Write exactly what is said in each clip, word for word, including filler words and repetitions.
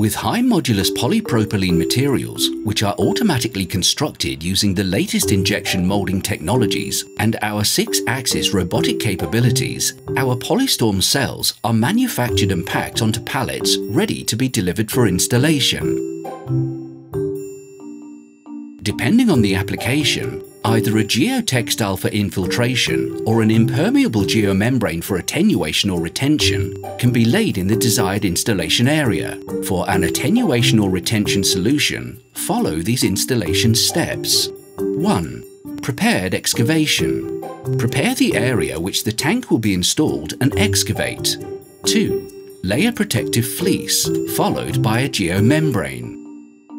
With high modulus polypropylene materials, which are automatically constructed using the latest injection moulding technologies and our six-axis robotic capabilities, our Polystorm cells are manufactured and packed onto pallets ready to be delivered for installation. Depending on the application, either a geotextile for infiltration or an impermeable geomembrane for attenuation or retention can be laid in the desired installation area. For an attenuation or retention solution, follow these installation steps. one. Prepared excavation. Prepare the area which the tank will be installed and excavate. two. Layer protective fleece, followed by a geomembrane.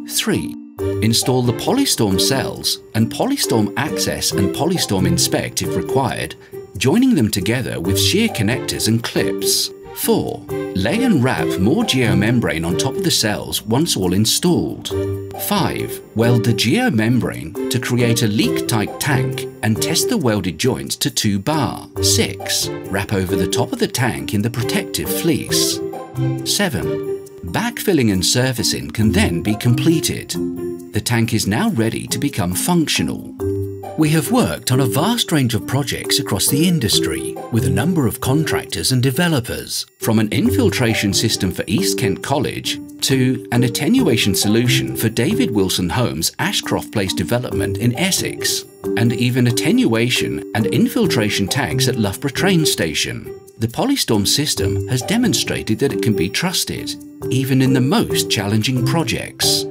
three. Install the Polystorm cells and Polystorm access and Polystorm inspect if required, joining them together with shear connectors and clips. four. Lay and wrap more geomembrane on top of the cells once all installed. five. Weld the geomembrane to create a leak-tight tank and test the welded joints to two bar. six. Wrap over the top of the tank in the protective fleece. seven. Backfilling and surfacing can then be completed. The tank is now ready to become functional. We have worked on a vast range of projects across the industry with a number of contractors and developers, from an infiltration system for East Kent College to an attenuation solution for David Wilson Homes' Ashcroft Place development in Essex, and even attenuation and infiltration tanks at Loughborough train station. The Polystorm system has demonstrated that it can be trusted, even in the most challenging projects.